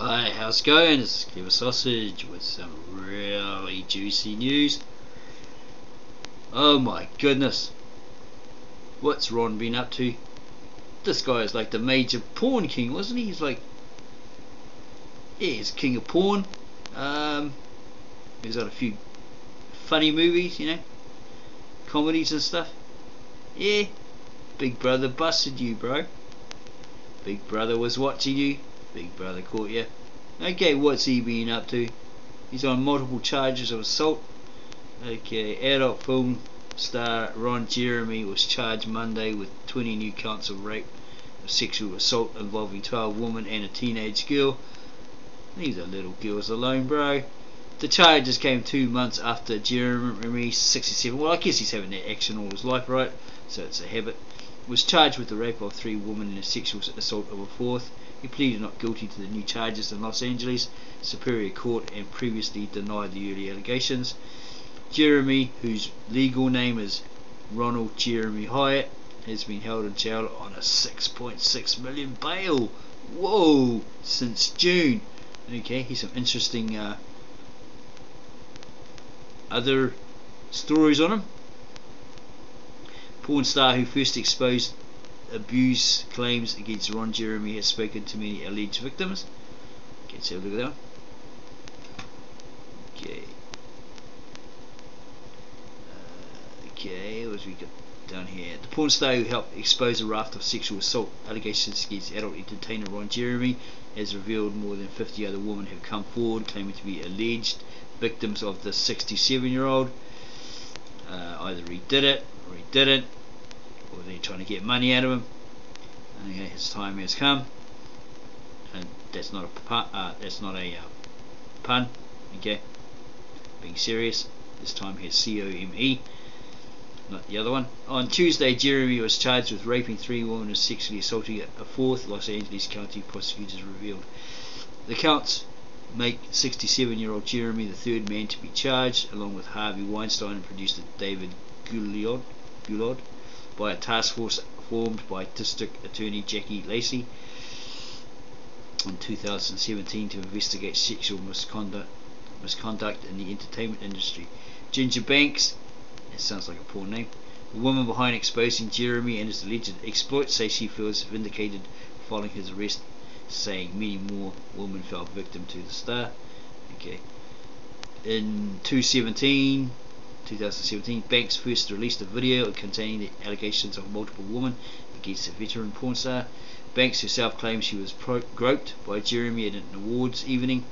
Hi, how's it going? It's Kiva Sausage with some really juicy news. Oh my goodness. What's Ron been up to? This guy is like the major porn king, wasn't he? He's like... yeah, he's king of porn. He's got a few funny movies, you know. Comedies and stuff. Yeah. Big Brother busted you, bro. Big Brother was watching you. Big Brother caught you. Okay, what's he been up to? He's on multiple charges of assault. Okay, adult film star Ron Jeremy was charged Monday with 20 new counts of rape and sexual assault involving 12 women and a teenage girl. These are little girls alone, bro. The charges came 2 months after Jeremy's 67. Well, I guess he's having that action all his life, right? So it's a habit. Was charged with the rape of 3 women and a sexual assault of a 4th. He pleaded not guilty to the new charges in Los Angeles Superior Court and previously denied the early allegations. Jeremy, whose legal name is Ronald Jeremy Hyatt, has been held in jail on a $6.6 million bail. Whoa! Since June. Okay, here's some interesting other stories on him. Porn star who first exposed abuse claims against Ron Jeremy has spoken to many alleged victims. Okay, let's have a look at that one. Okay. Okay, what have we got down here? The porn star who helped expose a raft of sexual assault allegations against adult entertainer Ron Jeremy has revealed more than 50 other women have come forward claiming to be alleged victims of the 67-year-old. Either he did it or he didn't, or they're trying to get money out of him. Okay, his time has come, and that's not a pun. Okay, being serious, this time here's C-O-M-E, not the other one. On Tuesday, Jeremy was charged with raping 3 women and sexually assaulting a 4th. Los Angeles County prosecutors revealed the counts make 67-year-old Jeremy the 3rd man to be charged, along with Harvey Weinstein and producer David Goulard, by a task force formed by District Attorney Jackie Lacey in 2017 to investigate sexual misconduct in the entertainment industry. Ginger Banks, that sounds like a poor name, the woman behind exposing Jeremy and his alleged exploits, says she feels vindicated following his arrest, saying many more women fell victim to the star. Okay, in 2017, Banks first released a video containing the allegations of multiple women against the veteran porn star. Banks herself claimed she was groped by Jeremy at an awards evening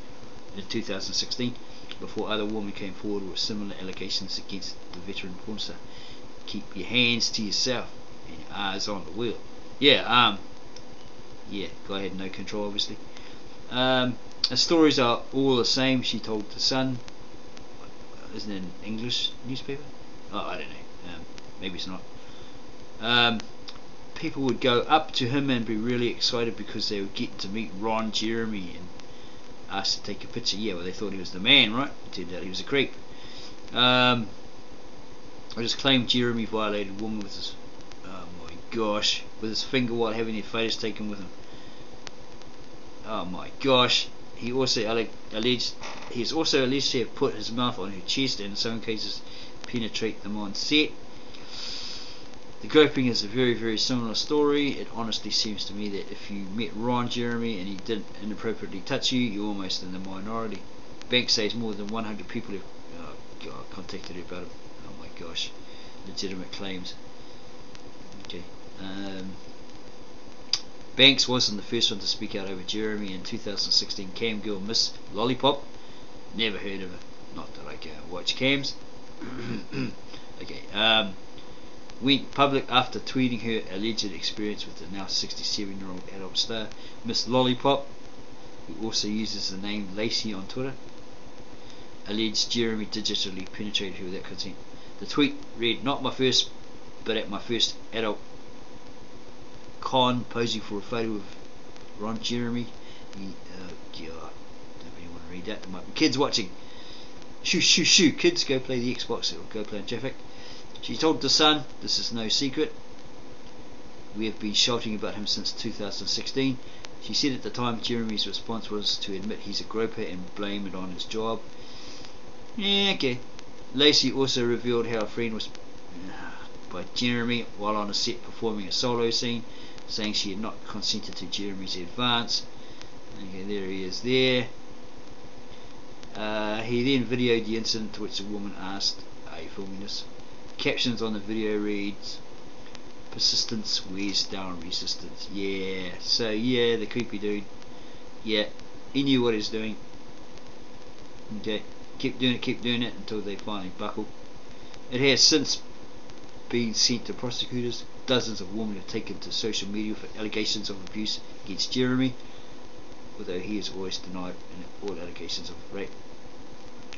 in 2016 before other women came forward with similar allegations against the veteran porn star. Keep your hands to yourself and your eyes on the wheel. Yeah, guy had no control, obviously. Her stories are all the same, she told The Sun. Isn't it an English newspaper? Oh, I don't know. Maybe it's not. People would go up to him and be really excited because they would get to meet Ron Jeremy and asked to take a picture. Yeah, well, they thought he was the man, right? It turned out he was a creep. I just claimed Jeremy violated a woman with his... gosh, with his finger while having their photos taken with him. Oh my gosh. He also alleged to have put his mouth on her chest and in some cases penetrate them on set. The groping is a very, very similar story. It honestly seems to me that if you met Ron Jeremy and he didn't inappropriately touch you, you're almost in the minority. Banks says more than 100 people have contacted her about it. Oh my gosh, legitimate claims. Okay. Banks wasn't the first one to speak out over Jeremy. In 2016, cam girl Miss Lollipop, never heard of her, not that I can watch cams, okay, went public after tweeting her alleged experience with the now 67-year-old adult star. Miss Lollipop, who also uses the name Lacey on Twitter, alleged Jeremy digitally penetrated her without consent. The tweet read, "Not my first, but at my first adult con, posing for a photo of Ron Jeremy." God, don't really want to read that. There might be kids watching. Shoo, shoo, shoo. Kids, go play the Xbox or go play in traffic. She told The Sun, "This is no secret. We have been shouting about him since 2016. She said at the time Jeremy's response was to admit he's a groper and blame it on his job. Yeah, okay. Lacey also revealed how a friend was by Jeremy while on a set performing a solo scene, saying she had not consented to Jeremy's advance. Okay, there he is there. He then videoed the incident, to which the woman asked, "Are you filming this?" Captions on the video reads, "Persistence wears down resistance." Yeah, so yeah, the creepy dude, yeah, he knew what he was doing. Okay, kept doing it until they finally buckled. It has since been sent to prosecutors. Dozens of women have taken to social media for allegations of abuse against Jeremy, although he has always denied all allegations of rape.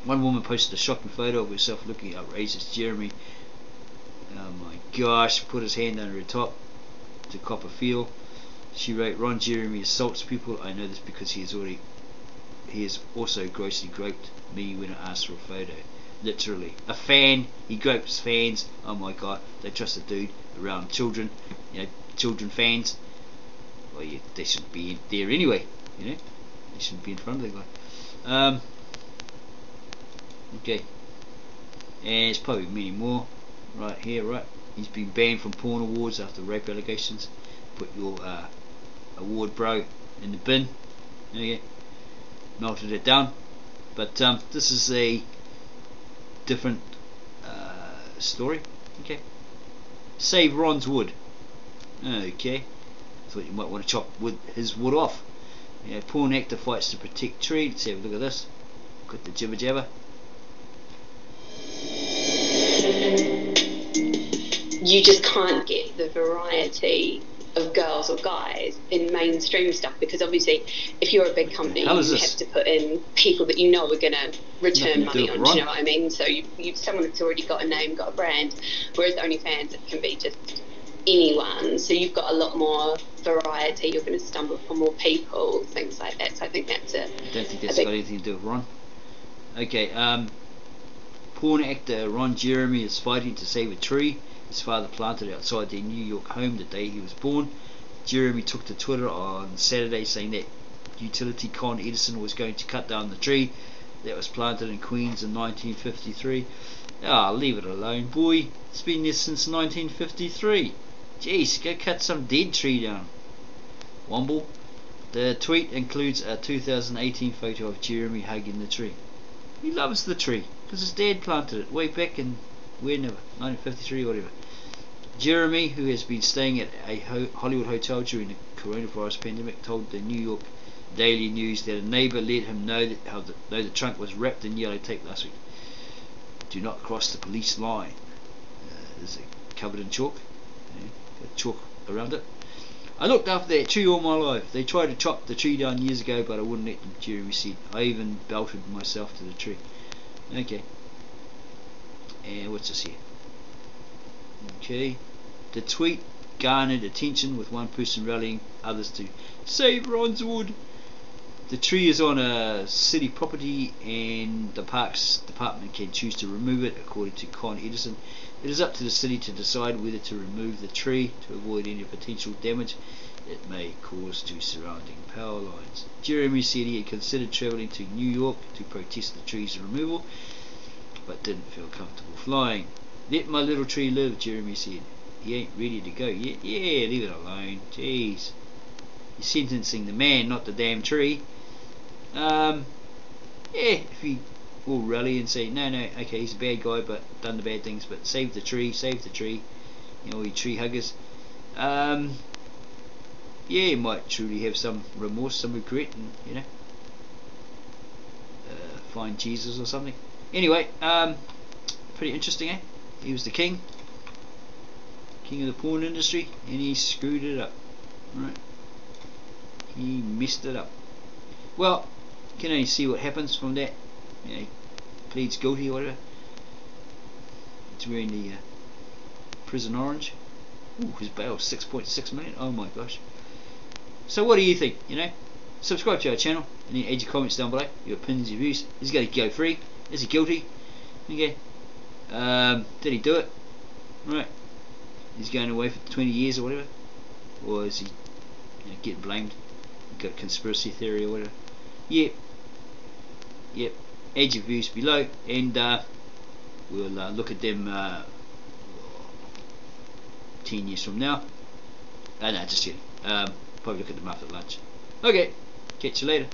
One woman posted a shocking photo of herself looking outrageous. Jeremy, oh my gosh, put his hand under her top to cop a feel. She wrote, "Ron Jeremy assaults people. I know this because he has also grossly groped me when I asked for a photo." Literally, a fan. He gropes fans. Oh my god, they trust a dude around children, you know, children fans. Well, they shouldn't be in there anyway, you know. They shouldn't be in front of the guy. Okay, and there's probably many more right here. Right, he's been banned from porn awards after rape allegations. Put your award bro in the bin. Okay, melted it down. But this is a different story. Okay, save Ron's wood. Okay, thought you might want to chop his wood off. Yeah, porn actor fights to protect tree. Let's have a look at this. Got the jibber jabber. You just can't get the variety of girls or guys in mainstream stuff, because obviously if you're a big company you have to put in people that you know are going to return money on, do you know what I mean? So you someone that's already got a name, got a brand, whereas OnlyFans it can be just anyone, so you've got a lot more variety, you're going to stumble for more people, things like that. So I think that's it. I don't think that's got anything to do with Ron. Okay, porn actor Ron Jeremy is fighting to save a tree his father planted outside their New York home the day he was born. Jeremy took to Twitter on Saturday saying that utility Con Edison was going to cut down the tree that was planted in Queens in 1953. Ah, leave it alone, boy. It's been there since 1953. Jeez, go cut some dead tree down, Womble. The tweet includes a 2018 photo of Jeremy hugging the tree. He loves the tree because his dad planted it way back in 1953 or whatever. Jeremy, who has been staying at a Hollywood hotel during the coronavirus pandemic, told the New York Daily News that a neighbor let him know that the trunk was wrapped in yellow tape last week. "Do not cross the police line." Is it covered in chalk? Yeah, got chalk around it. "I looked after that tree all my life. They tried to chop the tree down years ago, but I wouldn't let them," Jeremy said. "I even belted myself to the tree." Okay. And what's this here? Okay, the tweet garnered attention, with one person rallying others to save Ron's wood. The tree is on a city property and the parks department can choose to remove it, according to Con Edison. It is up to the city to decide whether to remove the tree to avoid any potential damage it may cause to surrounding power lines. Jeremy said he had considered travelling to New York to protest the tree's removal, but didn't feel comfortable flying. "Let my little tree live," Jeremy said. "He ain't ready to go yet." Yeah, leave it alone. Jeez. You're sentencing the man, not the damn tree. Yeah, if you all rally and say, no, okay, he's a bad guy, but done the bad things, but save the tree, you know, all you tree huggers. Yeah, you might truly have some remorse, some regret, and, you know, find Jesus or something. Anyway, pretty interesting, eh? He was the king of the porn industry, and he screwed it up. Right? He messed it up. Well, you can only see what happens from that. You know, he pleads guilty or whatever. He's wearing the prison orange. Ooh, his bail is 6.6 million. Oh my gosh. So what do you think? You know, subscribe to our channel and then add your comments down below. Your opinions, your views. Is he going to go free? Is he guilty? Okay. Did he do it? Right. He's going away for 20 years or whatever, or is he, you know, getting blamed? like a conspiracy theory or whatever. Yep. Add your views below, and we'll look at them 10 years from now. Just kidding. Probably look at them after lunch. Okay, catch you later.